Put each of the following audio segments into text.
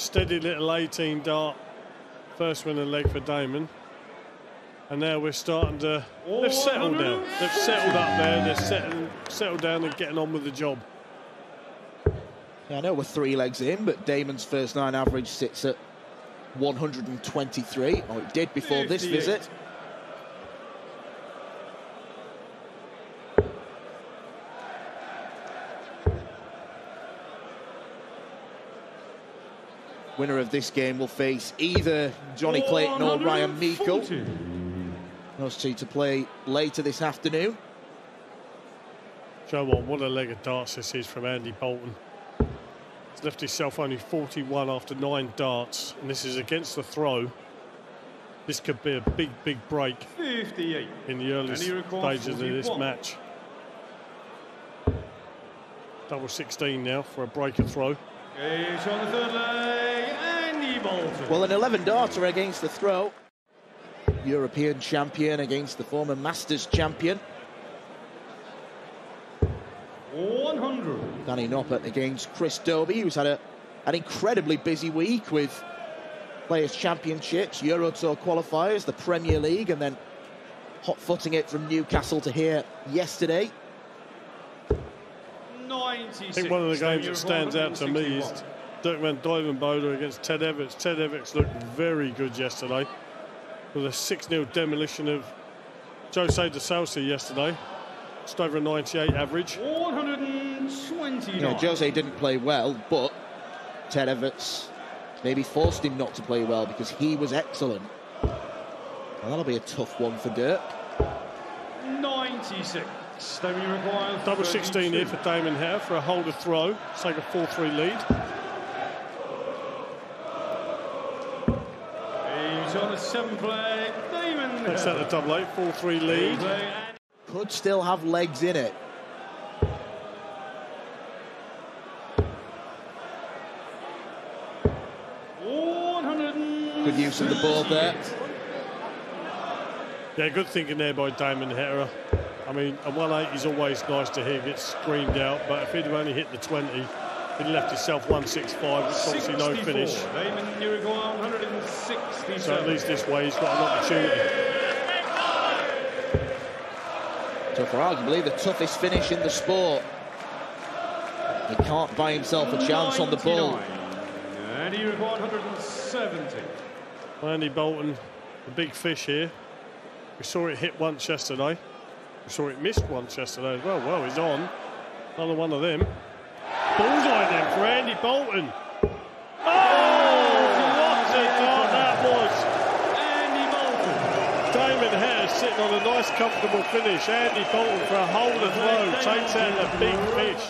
Steady little 18 dart. First win and leg for Damon. And now we're starting to... They've settled down. They've settled up there. They're settled down and getting on with the job. Yeah, I know we're three legs in, but Damon's first nine average sits at 123. Oh, it did before this visit. Winner of this game will face either Johnny Clayton or Ryan Meikle. Those two to play later this afternoon. Joe, what a leg of darts this is from Andy Boulton. He's left himself only 41 after 9 darts, and this is against the throw. This could be a big, big break 58. In the early stages of this match. Double 16 now for a break of throw. It's on the third leg, Andy Boulton. Well, an 11-darter against the throw. European champion against the former Masters champion. 100. Danny Noppert against Chris Dobey, who's had an incredibly busy week with Players' Championships, Euro Tour qualifiers, the Premier League, and then hot-footing it from Newcastle to here yesterday. I think one of the games that stands out to me is Dirk Van Duijvenbode against Ted Everts. Ted Everts looked very good yesterday with a 6-0 demolition of Jose De Salsi yesterday. Just over a 98 average. 120. Yeah, Jose didn't play well, but Ted Everts maybe forced him not to play well because he was excellent. Well, that'll be a tough one for Dirk. 96. Double 16 here for Damon Heta for a hold of throw. It's like a 4-3 lead. He's on a 7 play. Damon. That's at the double 8, 4-3 lead. Could still have legs in it. Good use of the board there. Yeah, good thinking there by Damon Heta. I mean, a 180 is always nice to hear get screamed out, but if he'd have only hit the 20, he'd left himself 165, which obviously no finish. So at least this way he's got an opportunity. So for arguably the toughest finish in the sport. He can't buy himself a chance on the ball. And he required 170. Andy Boulton, the big fish here. We saw it hit once yesterday. We saw it missed once yesterday as well. Well, he's on. Another one of them. Bullseye then for Andy Boulton. Oh, what a dart that was. Andy Boulton. Damon Heta sitting on a nice, comfortable finish. Andy Boulton for a hold of throw. Takes out the big fish.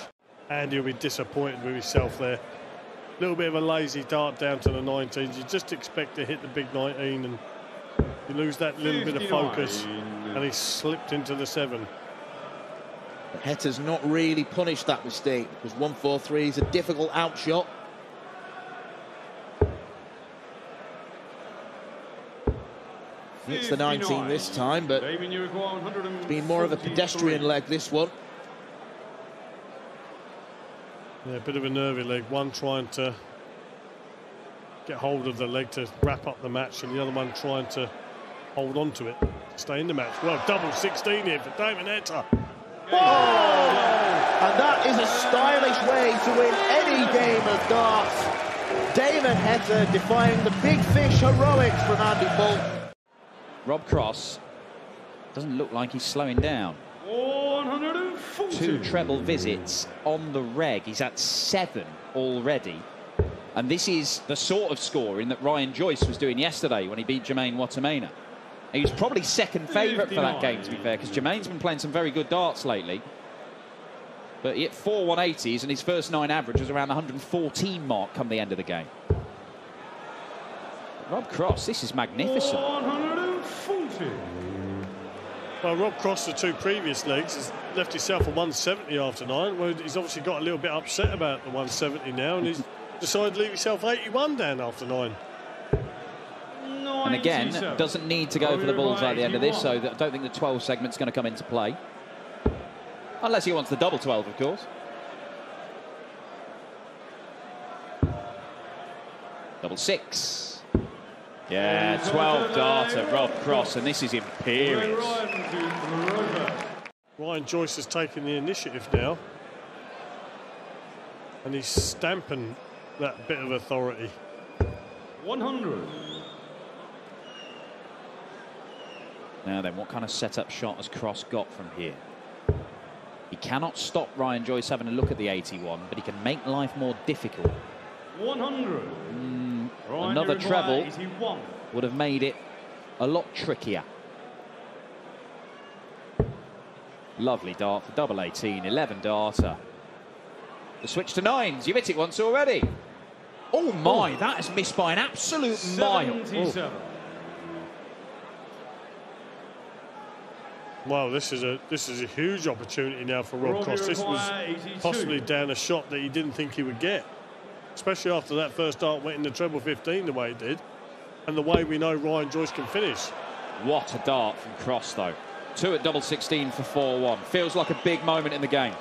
Andy will be disappointed with himself there. A little bit of a lazy dart down to the 19s. You just expect to hit the big 19 and you lose that little bit of focus. And he slipped into the 7. But Heta's not really punished that mistake because 143 is a difficult outshot. It's the 19 this time, but it's been more of a pedestrian leg this one. Yeah, a bit of a nervy leg. One trying to get hold of the leg to wrap up the match, and the other one trying to hold on to it, stay in the match. Well, double 16 here for Damon Heta. Oh! And that is a stylish way to win any game of darts. Damon Heta defying the big fish heroics from Andy Boulton. Rob Cross doesn't look like he's slowing down. 140. 2 treble visits on the reg. He's at 7 already. And this is the sort of scoring that Ryan Joyce was doing yesterday when he beat Jermaine Wattimena. He was probably second favourite for that game, to be fair, because Jermaine's been playing some very good darts lately. But he hit 4 180s, and his first 9 average was around the 114 mark come the end of the game. But Rob Cross, this is magnificent. 140. Well, Rob Cross, the 2 previous legs, has left himself a 170 after 9. Well, he's obviously got a little bit upset about the 170 now, and he's decided to leave himself 81 down after 9. And again, doesn't need to go for the bullseye at the end of this, so I don't think the 12 segment's going to come into play. Unless he wants the double 12, of course. Double six. Yeah, 12 darter, Rob Cross, and this is imperious. Ryan Joyce has taken the initiative now. And he's stamping that bit of authority. 100. Now then, what kind of setup shot has Cross got from here? He cannot stop Ryan Joyce having a look at the 81, but he can make life more difficult. 100. Another treble would have made it a lot trickier. Lovely dart for double 18, 11 darter. The switch to nines. You've hit it once already. Oh my, that is missed by an absolute mile. Wow, this is a huge opportunity now for Rob Cross. This was possibly down a shot that he didn't think he would get, especially after that first dart went in the treble 15 the way it did, and the way we know Ryan Joyce can finish. What a dart from Cross though. Two at double 16 for 4-1. Feels like a big moment in the game.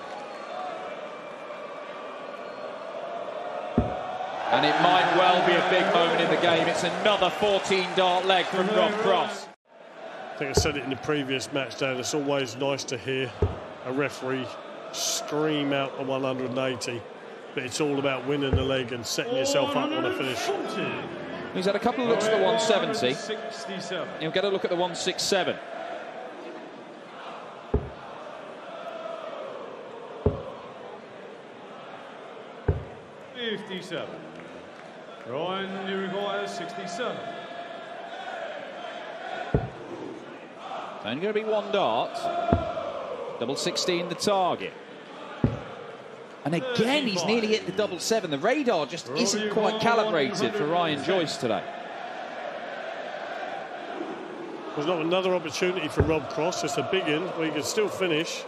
And it might well be a big moment in the game. It's another 14-dart leg from Rob Cross. I think I said it in the previous match, Dan. It's always nice to hear a referee scream out the 180. But it's all about winning the leg and setting yourself up on a finish. He's had a couple of looks at the 170. He'll get a look at the 167. Ryan, you require 67. Only going to be one dart. Double 16 the target. And again, he's nearly hit the double 7. The radar just isn't quite calibrated for Ryan Joyce today. There's not another opportunity for Rob Cross. It's a big in where he can still finish.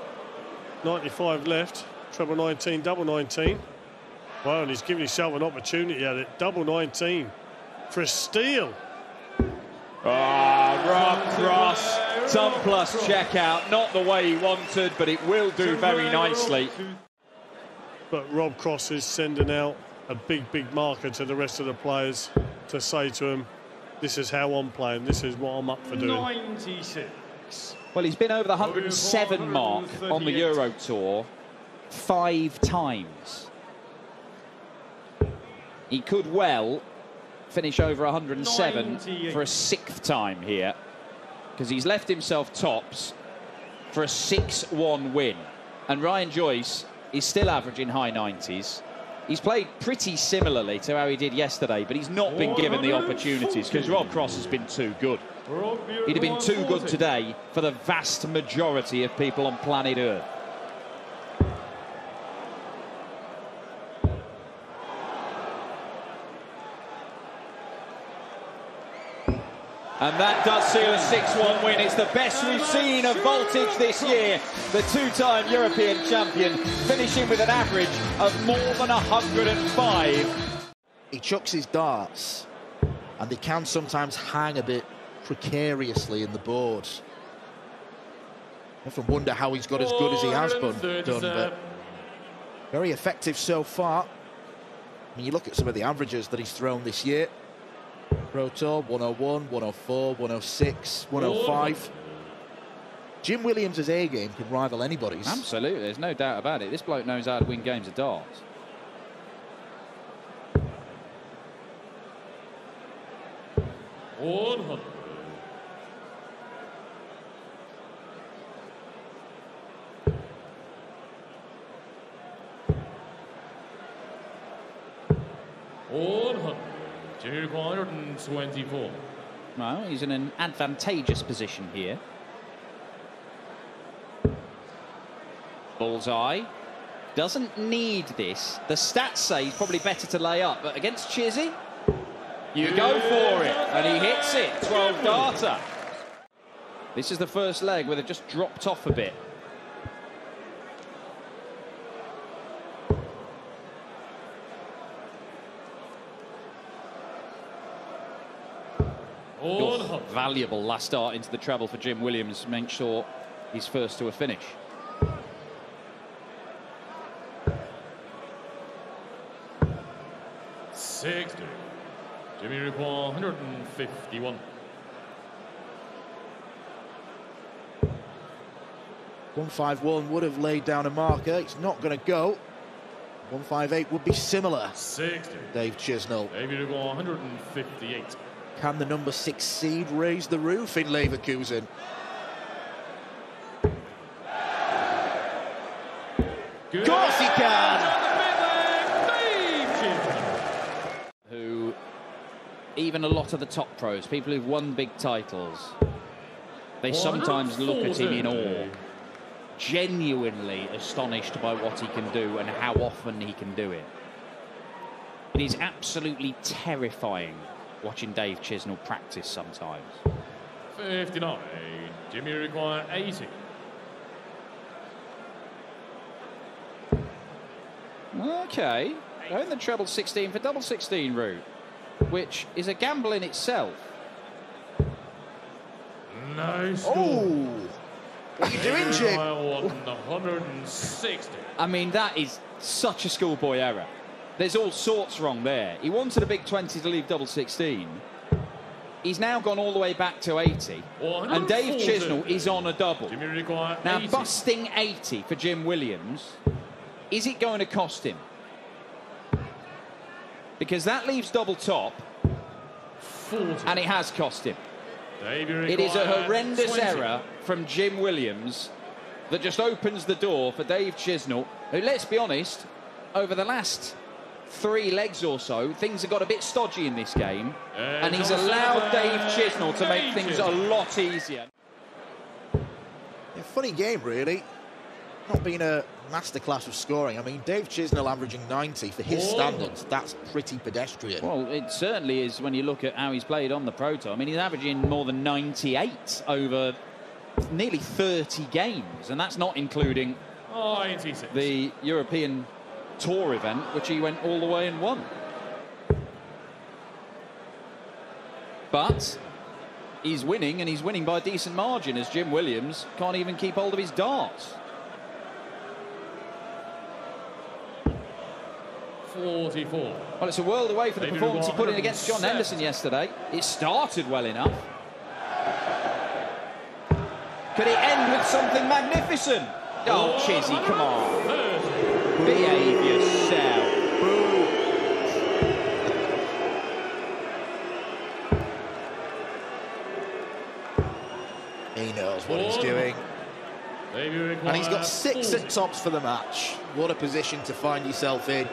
95 left. Treble 19, double 19. Well, and he's given himself an opportunity at it. Double 19 for a steal. Rob Cross, 10 plus checkout. Not the way he wanted, but it will do very nicely. But Rob Cross is sending out a big, big marker to the rest of the players to say to him, this is how I'm playing, this is what I'm up for doing. 96. Well, he's been over the 107 mark on the Euro Tour 5 times. He could well finish over 107 for a 6th time here, because he's left himself tops for a 6-1 win. And Ryan Joyce is still averaging high 90s. He's played pretty similarly to how he did yesterday, but he's not been given the opportunities because Rob Cross has been too good. He'd have been too good today for the vast majority of people on planet Earth. And that does seal a 6-1 win. It's the best we've seen of Voltage this year. The two-time European champion finishing with an average of more than 105. He chucks his darts, and they can sometimes hang a bit precariously in the board. I often wonder how he's got as good as he has done, but very effective so far. I mean, you look at some of the averages that he's thrown this year. Pro Tour, 101, 104, 106, 105. Jim Williams' A game can rival anybody's. Absolutely, there's no doubt about it. This bloke knows how to win games of darts. One. 224. Well, he's in an advantageous position here. Bullseye. Doesn't need this. The stats say he's probably better to lay up, but against Chizzy, you go for it. And he hits it. 12 darter. This is the first leg where they've just dropped off a bit. Valuable last dart into the treble for Jim Williams to make sure he's first to a finish. Six. Jamie Dupont, 151. .151 would have laid down a marker. It's not going to go. 158 would be similar. 60. Dave Chisnall. Jamie Dupont, 158. Can the number 6 seed raise the roof in Leverkusen? Of course he can! Who, even a lot of the top pros, people who've won big titles, they sometimes look at him in awe, genuinely astonished by what he can do and how often he can do it. It is absolutely terrifying watching Dave Chisnall practice sometimes. 59, Jimmy require 80. Okay, going the treble 16 for double 16 route, which is a gamble in itself. Nice. Oh, what are you doing, Jim? 160. I mean, that is such a schoolboy error. There's all sorts wrong there. He wanted a big 20 to leave double 16. He's now gone all the way back to 80, and Dave Chisnall is on a double. Now, busting 80 for Jim Williams. Is it going to cost him? Because that leaves double top, 40. And it has cost him. It is a horrendous error from Jim Williams that just opens the door for Dave Chisnall, who, let's be honest, over the last 3 legs or so, things have got a bit stodgy in this game, and he's allowed Dave Chisnall to make things a lot easier. Yeah, funny game, really. Not been a masterclass of scoring. I mean, Dave Chisnall averaging 90 for his standards, that's pretty pedestrian. Well, it certainly is when you look at how he's played on the Pro Tour. I mean, he's averaging more than 98 over nearly 30 games, and that's not including the European Tour event, which he went all the way and won. But he's winning, and he's winning by a decent margin, as Jim Williams can't even keep hold of his darts. 44. Well, it's a world away from the performance he put in against John Henderson yesterday. It started well enough. Could it end with something magnificent? Oh, Chizzy, come on. Behave yourself. He knows what he's doing. And he's got 6 at tops for the match. What a position to find yourself in.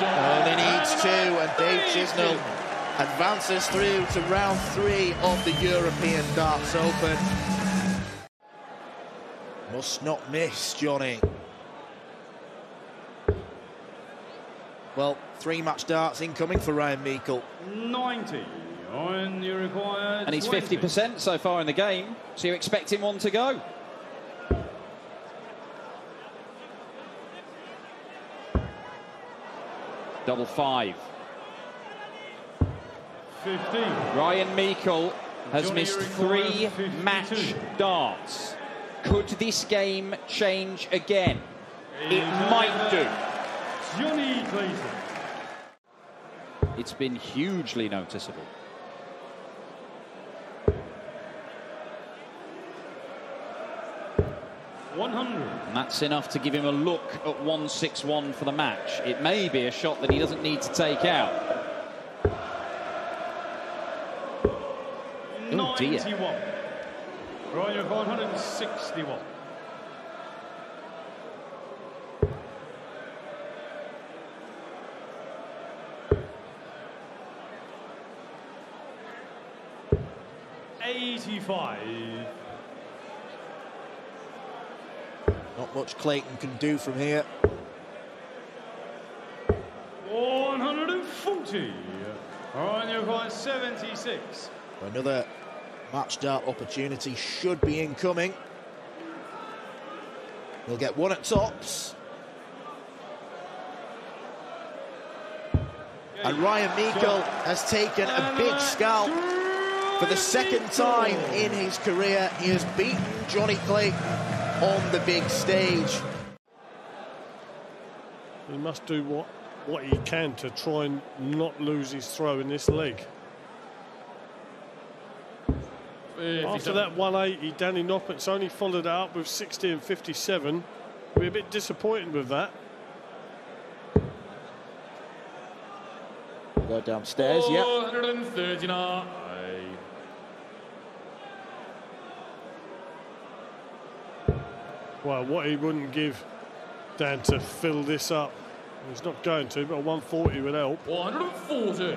Only needs 2, and Dave Chisnall advances through to round 3 of the European Darts Open. Must not miss, Johnny. Well, 3 match darts incoming for Ryan Meikle. 90 on your required. And he's 50% so far in the game, so you're expecting 1 to go. Double 5. 15. Ryan Meikle has missed 3 match darts. Could this game change again? It might do. Johnny Clayton. It's been hugely noticeable. And that's enough to give him a look at 161 for the match. It may be a shot that he doesn't need to take out. Oh dear. 161. Not much Clayton can do from here. 140. On your point, 76. Another match dart opportunity should be incoming. He'll get 1 at tops. And Ryan Meikle has taken a big scalp. For the second time in his career, he has beaten Johnny Clayton. on the big stage. He must do what he can to try and not lose his throw in this leg. After that 180, Danny Noppert's only followed it up with 60 and 57. We're a bit disappointed with that. Go downstairs, yeah. 439. Well, what he wouldn't give Dan to fill this up. He's not going to, but a 140 would help. 140.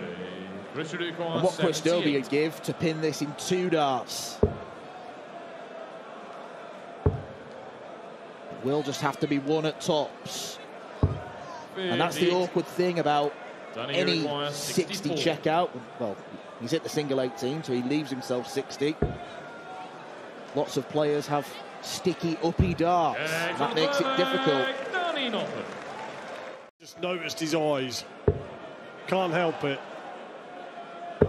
And what Chris Dobey would give to pin this in two darts. It will just have to be one at tops. And that's the awkward thing about any 60 checkout. Well, he's hit the single 18, so he leaves himself 60. Lots of players have sticky, uppy darts. That makes it difficult. Just noticed his eyes. Can't help it.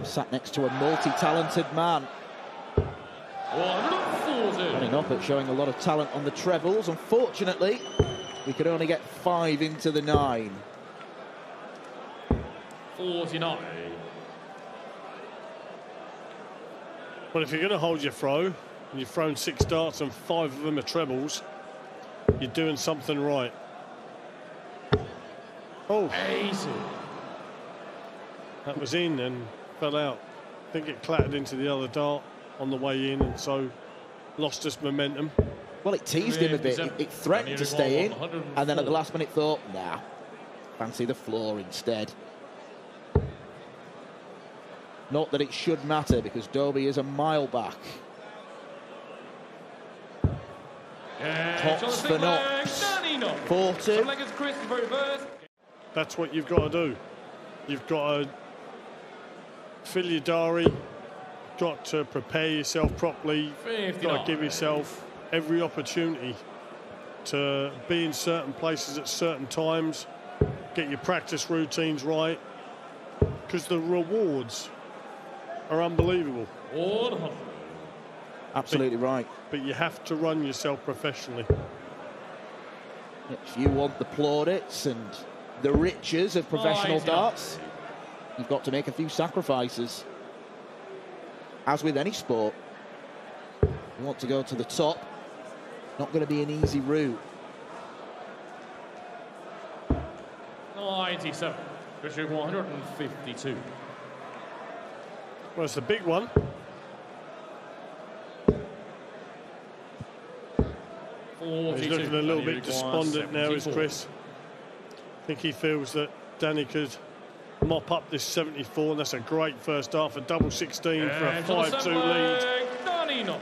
Sat next to a multi-talented man. Danny Noppert showing a lot of talent on the trebles. Unfortunately, we could only get 5 into the 9. 49. Well, if you're going to hold your throw, and you've thrown 6 darts and 5 of them are trebles, you're doing something right. Oh. Easy. That was in and fell out. I think it clattered into the other dart on the way in and so lost its momentum. Well, it teased him a bit. It threatened to stay in and then at the last minute thought, nah, fancy the floor instead. Not that it should matter because Dobey is a mile back. Tops for Knox. 4-2. That's what you've got to do. You've got to fill your diary, got to prepare yourself properly, got to give yourself every opportunity to be in certain places at certain times, get your practice routines right, because the rewards are unbelievable. Absolutely right. But you have to run yourself professionally. If you want the plaudits and the riches of professional darts, you've got to make a few sacrifices. As with any sport, you want to go to the top. Not going to be an easy route. 97. 152. Well, it's the big one. He's looking a little bit despondent now, is Chris. I think he feels that Danny could mop up this 74, and that's a great first half, a double 16 for a 5-2 lead.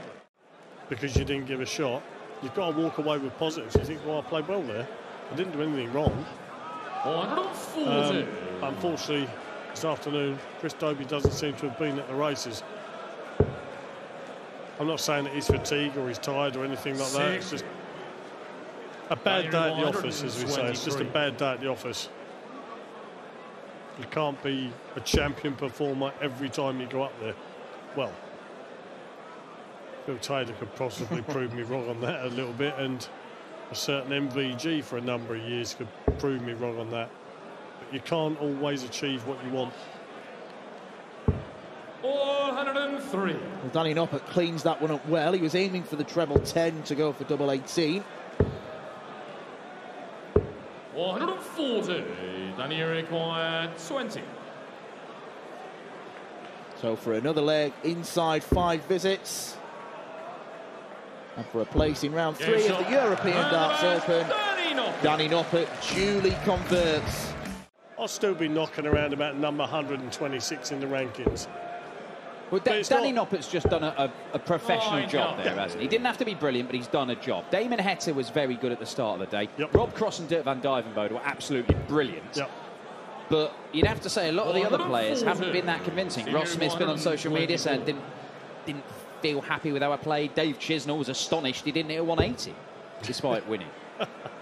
Because you didn't give a shot, you've got to walk away with positives. You think, well, I played well there, I didn't do anything wrong. Unfortunately, this afternoon, Chris Dobey doesn't seem to have been at the races. I'm not saying that he's fatigued or he's tired or anything like that, it's just a bad day at the office, as we say. It's just a bad day at the office. You can't be a champion performer every time you go up there. Well, Bill Taylor could possibly prove me wrong on that a little bit, and a certain MVG for a number of years could prove me wrong on that. But you can't always achieve what you want. 103. Well, Danny Noppert cleans that one up well. He was aiming for the treble 10 to go for double 18. 140. Danny required 20. So for another leg inside 5 visits. And for a place in round 3 of the European Darts Open, Danny Noppert duly converts. I'll still be knocking around about number 126 in the rankings. Well, Danny Noppert's just done a professional job there, hasn't he? He didn't have to be brilliant, but he's done a job. Damon Heta was very good at the start of the day. Yep. Rob Cross and Dirk Van Duijvenbode were absolutely brilliant. Yep. But you'd have to say a lot of the other players haven't been that convincing. Ross Smith's been on social media saying didn't feel happy with how I played. Dave Chisnall was astonished he didn't hit a 180, despite winning.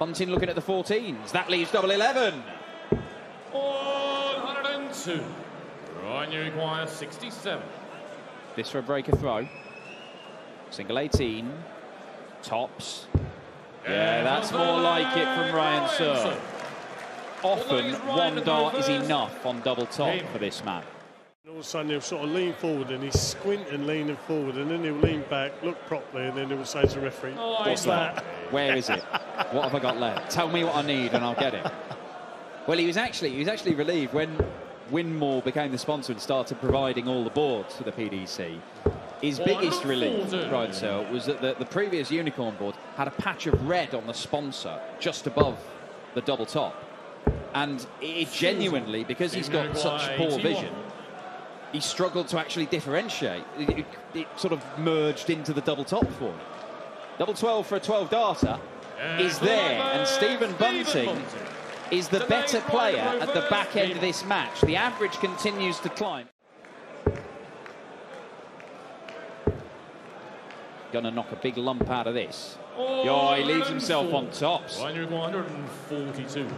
Bunting looking at the 14s. That leaves double 11. 102. Ryan, you require 67. This for a breaker throw. Single 18. Tops. That's more like it from Ryan Searle. Often one dart is enough on double top for this man. All of a sudden he'll sort of lean forward and he's squinting, leaning forward, and then he'll lean back, look properly, and then he'll say to the referee, what's that? Where is it? What have I got left? Tell me what I need and I'll get it. Well, he was actually relieved when Winmore became the sponsor and started providing all the boards for the PDC. His biggest relief, Ryan Searle, was that the previous unicorn board had a patch of red on the sponsor just above the double top. And it genuinely, because he's got such poor vision, he struggled to actually differentiate. It sort of merged into the double top for him. Double 12 for a 12-darter is there, and Stephen Bunting is the better player at the back end of this match. The average continues to climb. Gonna knock a big lump out of this. Oh, he leaves himself on tops. 142.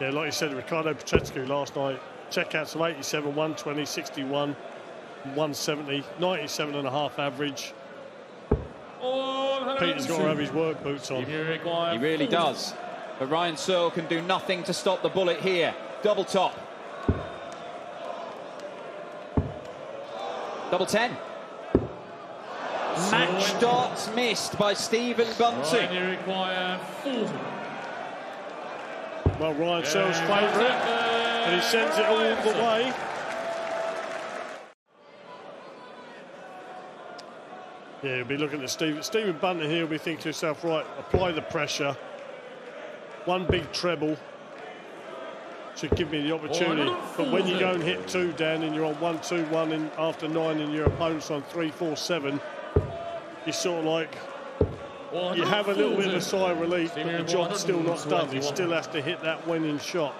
Yeah, like you said, Ricardo Pacheco last night, checkouts of 87, 120, 61, 170, 97.5 average. Peter's got to have his work boots on. He really does. But Ryan Searle can do nothing to stop the bullet here. Double top. Double 10. Match darts missed by Stephen Bunting. Well, Ryan Searle's favourite, and he sends it all the way. Yeah, he'll be looking at Stephen Bunting here. He'll be thinking to himself, right, apply the pressure. One big treble should give me the opportunity. But when you go and hit two down and you're on 1-2-1 in after 9 and your opponent's on 3-4-7, it's sort of like you have a little bit of a sigh of relief, but the job's still not done. He still has to hit that winning shot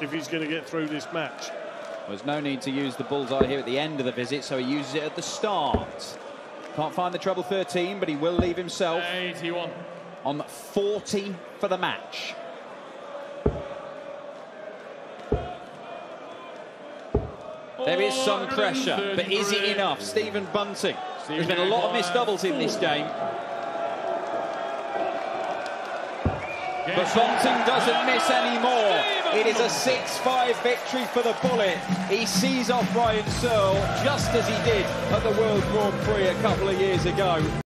if he's going to get through this match. There's no need to use the bullseye here at the end of the visit, so he uses it at the start. Can't find the treble 13, but he will leave himself 81. On 40 for the match. There is some pressure, but is it enough? Stephen Bunting. There's been a lot of missed doubles in this game. But Bunting doesn't miss anymore. It is a 6-5 victory for the bullet. He sees off Ryan Searle just as he did at the World Grand Prix a couple of years ago.